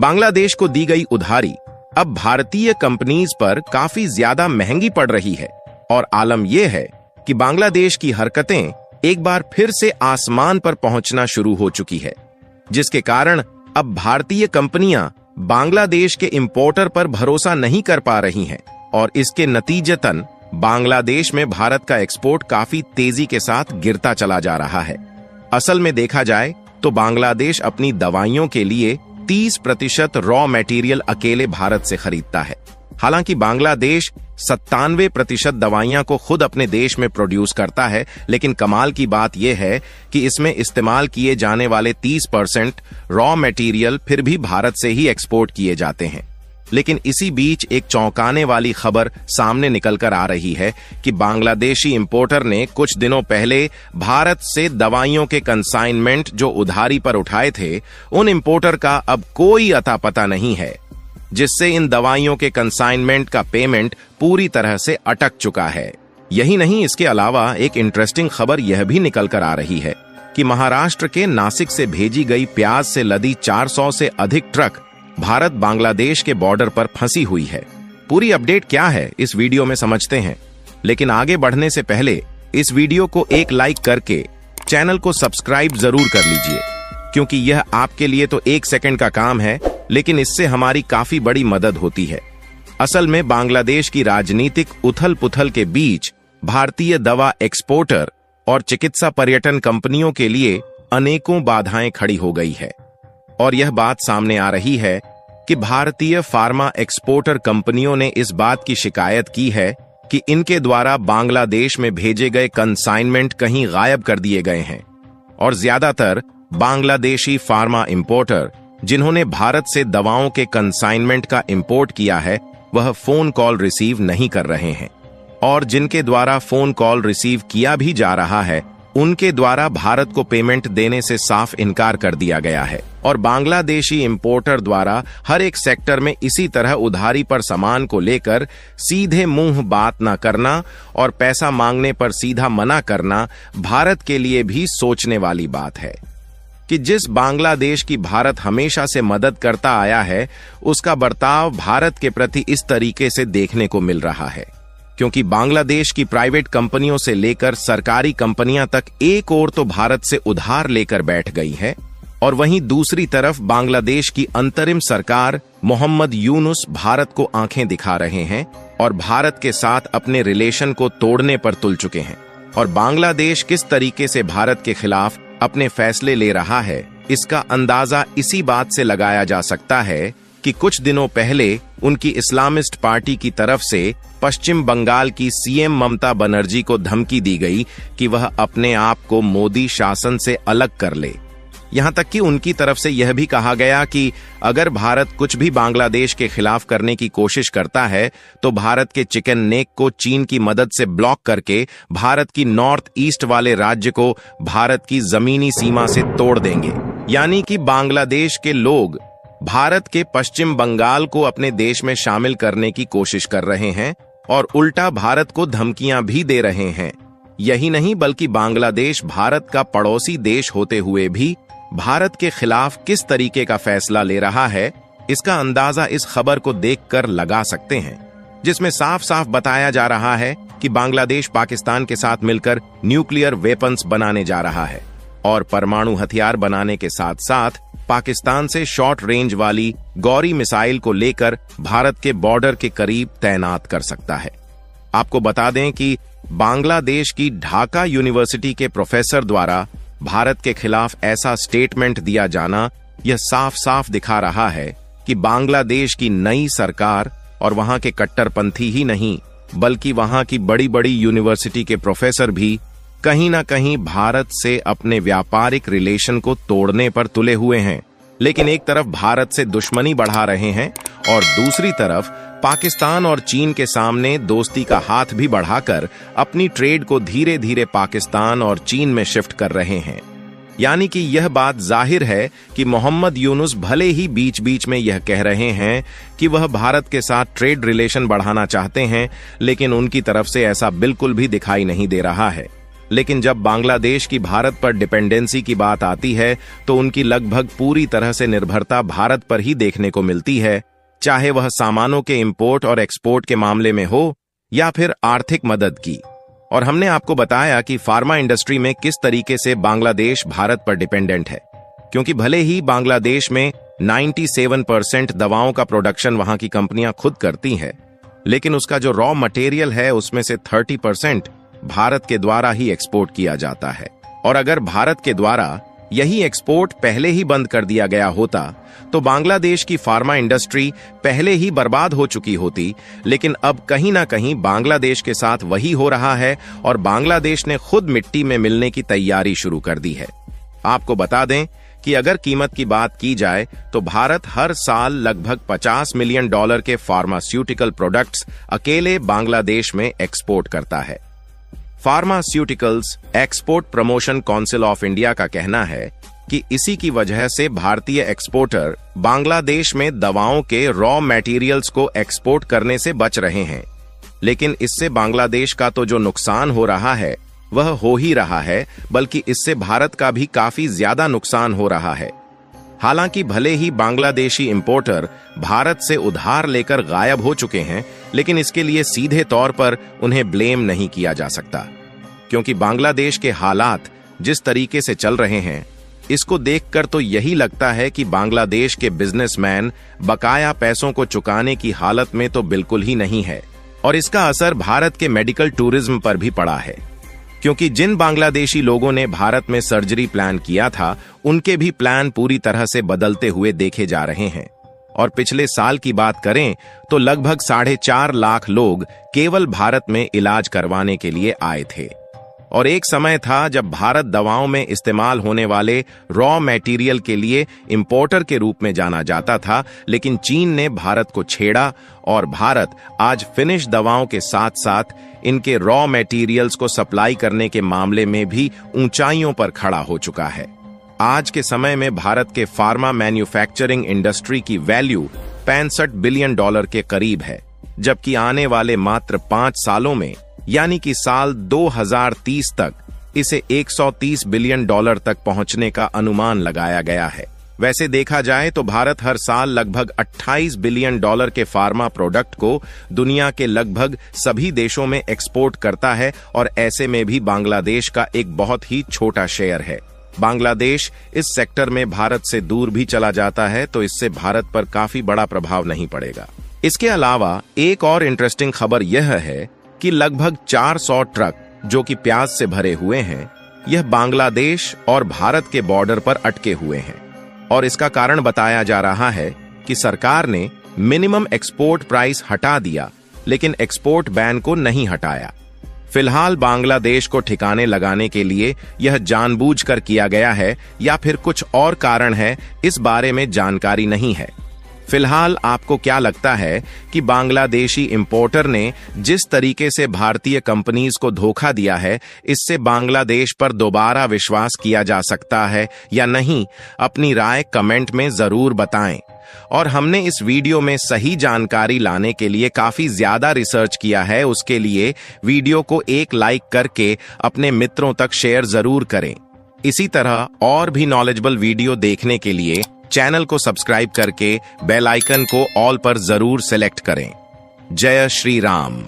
बांग्लादेश को दी गई उधारी अब भारतीय कंपनीज पर काफी ज्यादा महंगी पड़ रही है और आलम यह है कि बांग्लादेश की हरकतें एक बार फिर से आसमान पर पहुंचना शुरू हो चुकी है, जिसके कारण अब भारतीय कंपनियां बांग्लादेश के इंपोर्टर पर भरोसा नहीं कर पा रही हैं और इसके नतीजतन बांग्लादेश में भारत का एक्सपोर्ट काफी तेजी के साथ गिरता चला जा रहा है। असल में देखा जाए तो बांग्लादेश अपनी दवाइयों के लिए 30% रॉ मटेरियल अकेले भारत से खरीदता है, हालांकि बांग्लादेश 97% दवाइयां को खुद अपने देश में प्रोड्यूस करता है, लेकिन कमाल की बात यह है कि इसमें इस्तेमाल किए जाने वाले 30% रॉ मटेरियल फिर भी भारत से ही एक्सपोर्ट किए जाते हैं। लेकिन इसी बीच एक चौंकाने वाली खबर सामने निकल कर आ रही है कि बांग्लादेशी इंपोर्टर ने कुछ दिनों पहले भारत से दवाइयों के कंसाइनमेंट जो उधारी पर उठाए थे, उन इंपोर्टर का अब कोई अता पता नहीं है, जिससे इन दवाइयों के कंसाइनमेंट का पेमेंट पूरी तरह से अटक चुका है। यही नहीं, इसके अलावा एक इंटरेस्टिंग खबर यह भी निकल कर आ रही है कि महाराष्ट्र के नासिक से भेजी गई प्याज से लदी 400 से अधिक ट्रक भारत बांग्लादेश के बॉर्डर पर फंसी हुई है। पूरी अपडेट क्या है इस वीडियो में समझते हैं, लेकिन आगे बढ़ने से पहले इस वीडियो को एक लाइक करके चैनल को सब्सक्राइब जरूर कर लीजिए, क्योंकि यह आपके लिए तो एक सेकंड का काम है, लेकिन इससे हमारी काफी बड़ी मदद होती है। असल में बांग्लादेश की राजनीतिक उथल पुथल के बीच भारतीय दवा एक्सपोर्टर और चिकित्सा पर्यटन कंपनियों के लिए अनेकों बाधाएं खड़ी हो गई है और यह बात सामने आ रही है कि भारतीय फार्मा एक्सपोर्टर कंपनियों ने इस बात की शिकायत की है कि इनके द्वारा बांग्लादेश में भेजे गए कंसाइनमेंट कहीं गायब कर दिए गए हैं और ज्यादातर बांग्लादेशी फार्मा इंपोर्टर जिन्होंने भारत से दवाओं के कंसाइनमेंट का इंपोर्ट किया है, वह फोन कॉल रिसीव नहीं कर रहे हैं और जिनके द्वारा फोन कॉल रिसीव किया भी जा रहा है, उनके द्वारा भारत को पेमेंट देने से साफ इनकार कर दिया गया है। और बांग्लादेशी इंपोर्टर द्वारा हर एक सेक्टर में इसी तरह उधारी पर सामान को लेकर सीधे मुंह बात ना करना और पैसा मांगने पर सीधा मना करना भारत के लिए भी सोचने वाली बात है कि जिस बांग्लादेश की भारत हमेशा से मदद करता आया है, उसका बर्ताव भारत के प्रति इस तरीके से देखने को मिल रहा है, क्योंकि बांग्लादेश की प्राइवेट कंपनियों से लेकर सरकारी कंपनियां तक एक ओर तो भारत से उधार लेकर बैठ गई है और वहीं दूसरी तरफ बांग्लादेश की अंतरिम सरकार मोहम्मद यूनुस भारत को आंखें दिखा रहे हैं और भारत के साथ अपने रिलेशन को तोड़ने पर तुल चुके हैं। और बांग्लादेश किस तरीके से भारत के खिलाफ अपने फैसले ले रहा है, इसका अंदाजा इसी बात से लगाया जा सकता है कि कुछ दिनों पहले उनकी इस्लामिस्ट पार्टी की तरफ से पश्चिम बंगाल की सीएम ममता बनर्जी को धमकी दी गई कि वह अपने आप को मोदी शासन से अलग कर ले। यहां तक कि उनकी तरफ से यह भी कहा गया कि अगर भारत कुछ भी बांग्लादेश के खिलाफ करने की कोशिश करता है तो भारत के चिकन नेक को चीन की मदद से ब्लॉक करके भारत की नॉर्थ ईस्ट वाले राज्य को भारत की जमीनी सीमा से तोड़ देंगे। यानी कि बांग्लादेश के लोग भारत के पश्चिम बंगाल को अपने देश में शामिल करने की कोशिश कर रहे हैं और उल्टा भारत को धमकियां भी दे रहे हैं। यही नहीं, बल्कि बांग्लादेश भारत का पड़ोसी देश होते हुए भी भारत के खिलाफ किस तरीके का फैसला ले रहा है, इसका अंदाजा इस खबर को देखकर लगा सकते हैं, जिसमें साफ साफ बताया जा रहा है कि बांग्लादेश पाकिस्तान के साथ मिलकर न्यूक्लियर वेपन्स बनाने जा रहा है और परमाणु हथियार बनाने के साथ साथ पाकिस्तान से शॉर्ट रेंज वाली गौरी मिसाइल को लेकर भारत के बॉर्डर के करीब तैनात कर सकता है। आपको बता दें कि बांग्लादेश की ढाका यूनिवर्सिटी के प्रोफेसर द्वारा भारत के खिलाफ ऐसा स्टेटमेंट दिया जाना यह साफ साफ दिखा रहा है कि बांग्लादेश की नई सरकार और वहां के कट्टरपंथी ही नहीं, बल्कि वहां की बड़ी बड़ी यूनिवर्सिटी के प्रोफेसर भी कहीं ना कहीं भारत से अपने व्यापारिक रिलेशन को तोड़ने पर तुले हुए हैं। लेकिन एक तरफ भारत से दुश्मनी बढ़ा रहे हैं और दूसरी तरफ पाकिस्तान और चीन के सामने दोस्ती का हाथ भी बढ़ाकर अपनी ट्रेड को धीरे धीरे पाकिस्तान और चीन में शिफ्ट कर रहे हैं। यानी कि यह बात जाहिर है कि मोहम्मद यूनुस भले ही बीच बीच में यह कह रहे हैं कि वह भारत के साथ ट्रेड रिलेशन बढ़ाना चाहते हैं, लेकिन उनकी तरफ से ऐसा बिल्कुल भी दिखाई नहीं दे रहा है। लेकिन जब बांग्लादेश की भारत पर डिपेंडेंसी की बात आती है तो उनकी लगभग पूरी तरह से निर्भरता भारत पर ही देखने को मिलती है, चाहे वह सामानों के इंपोर्ट और एक्सपोर्ट के मामले में हो या फिर आर्थिक मदद की। और हमने आपको बताया कि फार्मा इंडस्ट्री में किस तरीके से बांग्लादेश भारत पर डिपेंडेंट है, क्योंकि भले ही बांग्लादेश में 97% दवाओं का प्रोडक्शन वहां की कंपनियां खुद करती हैं, लेकिन उसका जो रॉ मटेरियल है उसमें से 30% भारत के द्वारा ही एक्सपोर्ट किया जाता है। और अगर भारत के द्वारा यही एक्सपोर्ट पहले ही बंद कर दिया गया होता तो बांग्लादेश की फार्मा इंडस्ट्री पहले ही बर्बाद हो चुकी होती, लेकिन अब कहीं ना कहीं बांग्लादेश के साथ वही हो रहा है और बांग्लादेश ने खुद मिट्टी में मिलने की तैयारी शुरू कर दी है। आपको बता दें कि अगर कीमत की बात की जाए तो भारत हर साल लगभग 50 मिलियन डॉलर के फार्मास्यूटिकल प्रोडक्ट्स अकेले बांग्लादेश में एक्सपोर्ट करता है। Pharmaceuticals export promotion council of India का कहना है कि इसी की वजह से भारतीय एक्सपोर्टर बांग्लादेश में दवाओं के रॉ मटेरियल्स को एक्सपोर्ट करने से बच रहे हैं, लेकिन इससे बांग्लादेश का तो जो नुकसान हो रहा है वह हो ही रहा है, बल्कि इससे भारत का भी काफी ज्यादा नुकसान हो रहा है। हालांकि भले ही बांग्लादेशी इंपोर्टर भारत से उधार लेकर गायब हो चुके हैं, लेकिन इसके लिए सीधे तौर पर उन्हें ब्लेम नहीं किया जा सकता, क्योंकि बांग्लादेश के हालात जिस तरीके से चल रहे हैं इसको देखकर तो यही लगता है कि बांग्लादेश के बिजनेसमैन बकाया पैसों को चुकाने की हालत में तो बिल्कुल ही नहीं है। और इसका असर भारत के मेडिकल टूरिज्म पर भी पड़ा है, क्योंकि जिन बांग्लादेशी लोगों ने भारत में सर्जरी प्लान किया था उनके भी प्लान पूरी तरह से बदलते हुए देखे जा रहे हैं। और पिछले साल की बात करें तो लगभग 4.5 लाख लोग केवल भारत में इलाज करवाने के लिए आए थे। और एक समय था जब भारत दवाओं में इस्तेमाल होने वाले रॉ मटेरियल के लिए इंपोर्टर के रूप में जाना जाता था, लेकिन चीन ने भारत को छेड़ा और भारत आज फिनिश दवाओं के साथ साथ इनके रॉ मटेरियल्स को सप्लाई करने के मामले में भी ऊंचाइयों पर खड़ा हो चुका है। आज के समय में भारत के फार्मा मैन्युफैक्चरिंग इंडस्ट्री की वैल्यू $65 बिलियन के करीब है, जबकि आने वाले मात्र 5 सालों में यानी कि साल 2030 तक इसे $130 बिलियन तक पहुंचने का अनुमान लगाया गया है। वैसे देखा जाए तो भारत हर साल लगभग $28 बिलियन के फार्मा प्रोडक्ट को दुनिया के लगभग सभी देशों में एक्सपोर्ट करता है, और ऐसे में भी बांग्लादेश का एक बहुत ही छोटा शेयर है। बांग्लादेश इस सेक्टर में भारत से दूर भी चला जाता है तो इससे भारत पर काफी बड़ा प्रभाव नहीं पड़ेगा। इसके अलावा एक और इंटरेस्टिंग खबर यह है कि लगभग 400 ट्रक जो कि प्याज से भरे हुए हैं यह बांग्लादेश और भारत के बॉर्डर पर अटके हुए हैं, और इसका कारण बताया जा रहा है कि सरकार ने मिनिमम एक्सपोर्ट प्राइस हटा दिया लेकिन एक्सपोर्ट बैन को नहीं हटाया। फिलहाल बांग्लादेश को ठिकाने लगाने के लिए यह जानबूझकर किया गया है या फिर कुछ और कारण है, इस बारे में जानकारी नहीं है। फिलहाल आपको क्या लगता है कि बांग्लादेशी इंपोर्टर ने जिस तरीके से भारतीय कंपनीज को धोखा दिया है, इससे बांग्लादेश पर दोबारा विश्वास किया जा सकता है या नहीं? अपनी राय कमेंट में जरूर बताएं। और हमने इस वीडियो में सही जानकारी लाने के लिए काफी ज्यादा रिसर्च किया है, उसके लिए वीडियो को एक लाइक करके अपने मित्रों तक शेयर जरूर करें। इसी तरह और भी नॉलेजेबल वीडियो देखने के लिए चैनल को सब्सक्राइब करके बेल आइकन को ऑल पर जरूर सेलेक्ट करें। जय श्री राम।